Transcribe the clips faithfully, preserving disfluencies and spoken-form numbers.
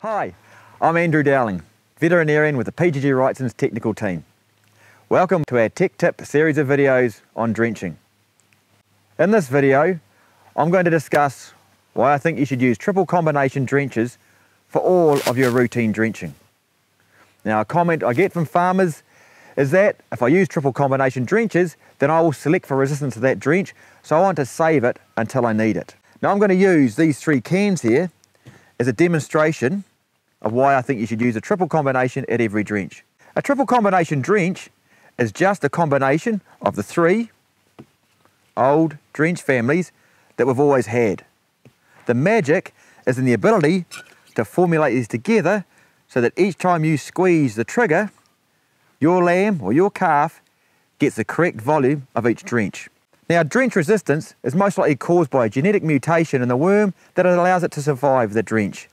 Hi, I'm Andrew Dowling, veterinarian with the P G G Wrightson's technical team. Welcome to our Tech Tip series of videos on drenching. In this video, I'm going to discuss why I think you should use triple combination drenches for all of your routine drenching. Now, a comment I get from farmers is that if I use triple combination drenches, then I will select for resistance to that drench, so I want to save it until I need it. Now, I'm going to use these three cans here as a demonstration of why I think you should use a triple combination at every drench. A triple combination drench is just a combination of the three old drench families that we've always had. The magic is in the ability to formulate these together so that each time you squeeze the trigger, your lamb or your calf gets the correct volume of each drench. Now, drench resistance is most likely caused by a genetic mutation in the worm that allows it to survive the drench.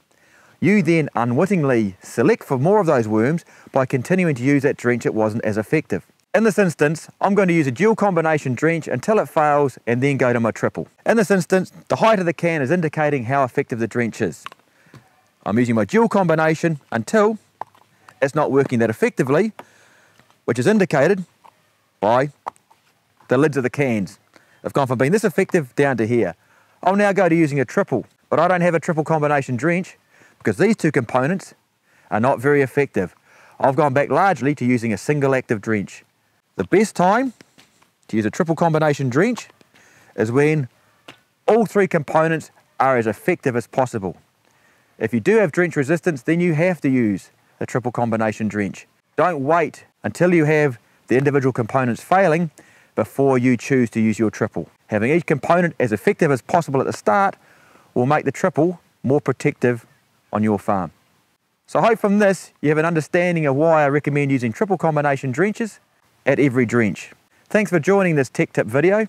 You then unwittingly select for more of those worms by continuing to use that drench that wasn't as effective. In this instance, I'm going to use a dual combination drench until it fails and then go to my triple. In this instance, the height of the can is indicating how effective the drench is. I'm using my dual combination until it's not working that effectively, which is indicated by the lids of the cans. I've gone from being this effective down to here. I'll now go to using a triple, but I don't have a triple combination drench because these two components are not very effective. I've gone back largely to using a single active drench. The best time to use a triple combination drench is when all three components are as effective as possible. If you do have drench resistance, then you have to use a triple combination drench. Don't wait until you have the individual components failing before you choose to use your triple. Having each component as effective as possible at the start will make the triple more protective on your farm. So I hope from this you have an understanding of why I recommend using triple combination drenches at every drench. Thanks for joining this Tech Tip video,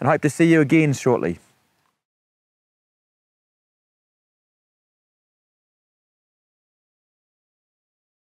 and I hope to see you again shortly.